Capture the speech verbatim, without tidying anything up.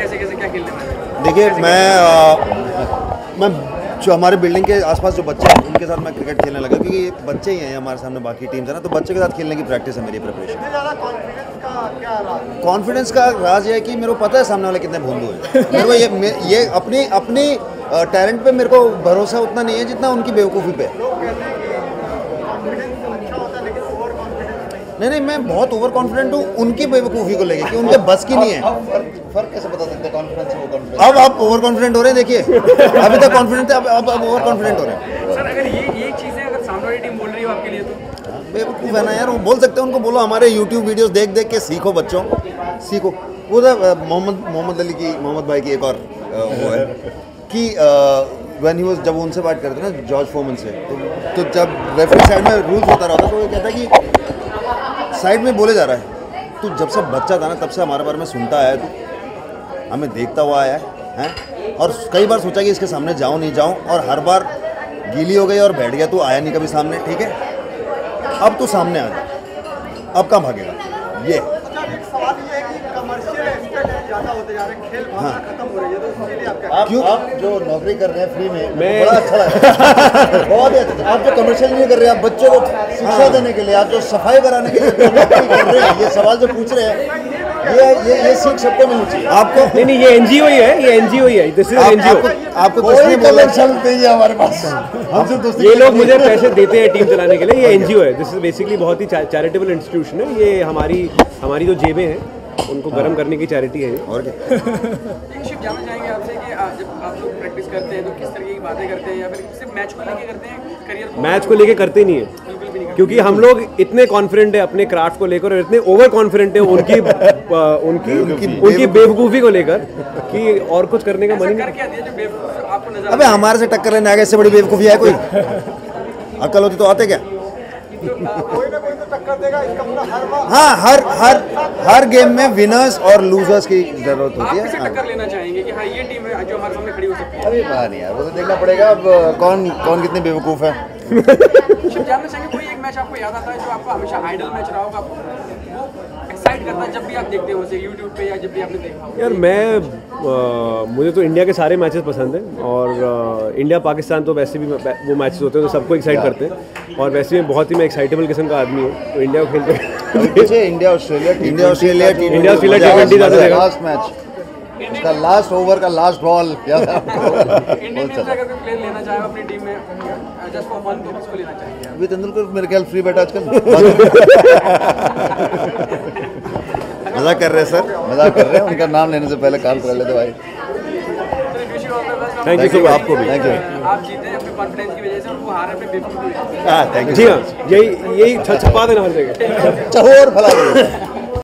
कैसे कैसे क्या खेलने वाले? देखिए मैं आ, मैं जो हमारे बिल्डिंग के आसपास जो बच्चे हैं उनके साथ मैं क्रिकेट खेलने लगा, क्योंकि ये बच्चे ही हैं हमारे सामने, बाकी टीम्स है ना, तो बच्चे के साथ खेलने की प्रैक्टिस है मेरी प्रिपरेशन। कॉन्फिडेंस का राज ये है कि मेरे को पता है सामने वाले कितने भोंदू हैं। मेरे को ये ये अपनी अपनी टैलेंट पे मेरे को भरोसा उतना नहीं है जितना उनकी बेवकूफ़ी पे। नहीं नहीं मैं बहुत ओवर कॉन्फिडेंट हूँ उनकी बेवकूफ़ी को लेके कि उनके बस की नहीं है। अब फर्क कैसे बता सकते हैं कॉन्फिडेंस से ओवर कॉन्फिडेंस? अब आप ओवर कॉन्फिडेंट हो रहे हैं, देखिए अभी तक कॉन्फिडेंट थे, अब अब अब ओवर कॉन्फिडेंट हो रहे हैं। सर अगर ये ये चीज़ें अगर सामने वाली टीम बोल रही हो आपके लिए तो बेवकूफ़ है ना यार, वो बोल सकते हैं, उनको बोलो हमारे यूट्यूब वीडियोज़ देख देख के सीखो बच्चों, सीखो। वो मोहम्मद मोहम्मद अली की मोहम्मद भाई की एक और वो है कि वन ही जब उनसे बात करते हैं ना जॉर्ज फोमन से, तो जब रेफरी साइड में रूल्स होता रहा था तो वो कहता है कि साइड में बोले जा रहा है, तू जब से बच्चा था ना तब से हमारे बारे में सुनता आया, तू हमें देखता हुआ आया है, हैं? और कई बार सोचा कि इसके सामने जाऊं नहीं जाऊं, और हर बार गीली हो गई और बैठ गया, तू आया नहीं कभी सामने, ठीक है अब तू सामने आ जा, अब कहाँ भागेगा ये। हाँ क्यों आप जो नौकरी कर रहे हैं फ्री में बड़ा अच्छा लगा बहुत ही अच्छा। आप जो कमर्शियल नहीं कर रहे, आप बच्चों को शिक्षा देने के लिए, आप जो सफाई कराने के लिए कर रहे हैं, ये सवाल जो पूछ रहे हैं, ये ये ये सीख सबको मिलनी चाहिए। आपको नहीं नहीं ये एनजीओ ही है, ये एनजीओ ही है, दिस इज एनजीओ। आपको कोई कमर्शियल नहीं है हमारे पास, हमसे दोस्ती। ये लोग मुझे पैसे देते हैं टीम चलाने के लिए, ये एनजीओ है, दिस इज बेसिकली बहुत ही चैरिटेबल इंस्टीट्यूशन है, ये हमारी हमारी जो जेबें हैं उनको गर्म करने की चैरिटी है। और क्या टीमशिप जाना चाहेंगे आपसे कि जब आप लोग प्रैक्टिस करते हैं तो किस तरह की बातें करते हैं, या फिर सिर्फ मैच को लेके करते हैं? करियर मैच को लेके करते नहीं है, बिल्कुल भी नहीं, क्योंकि हम लोग इतने कॉन्फिडेंट है अपने क्राफ्ट को लेकर और इतने ओवर कॉन्फिडेंट है उनकी उनकी उनकी बेवकूफ़ी को लेकर कि और कुछ करने का मन नहीं। अबे हमारे से टक्कर लेने आ गए, इससे बड़ी बेवकूफ़ी है कोई? अक्ल होती तो आते क्या? हाँ हर हर हर गेम में विनर्स और लूजर्स की जरूरत होती है। आप टक्कर लेना चाहेंगे कि हाँ ये टीम है जो हमारे सामने खड़ी हो सकती है? अरे बात नहीं यार, वो तो देखना पड़ेगा अब कौन कौन कितने बेवकूफ़ है। जानना चाहेंगे कोई एक मैच आपको याद आता है जो आपको हमेशा आइडल मैच रहा होगा, आपको वो एक्साइट करता है जब भी आप देखते हो उसे यूट्यूब पे या जब भी आपने देखा? यार मैं आ, मुझे तो इंडिया के सारे मैचेस पसंद हैं, और आ, इंडिया पाकिस्तान तो वैसे भी वो मैचेस होते हैं तो सबको एक्साइट करते हैं, और वैसे में बहुत ही मैं एक्साइटेबल किस्म का आदमी हूँ, तो इंडिया को खेलते हैं। India Australia India Australia India Australia last match उसका लास्ट ओवर का लास्ट बॉल क्या था? अभी तेंदुलकर मेरे ख्याल फ्री बैठा आजकल। मजाक कर रहे हैं सर, मजाक कर रहे हैं, उनका नाम लेने से पहले काम कर लेते भाई। थैंक यू आपको भी, थैंक यू। आप जीते हैं अपने कॉन्फिडेंस की वजह से, वो हारे पे बेवकूफ हुए। हां थैंक यू, यही यही छछपा देना हर जगह, चोर भला।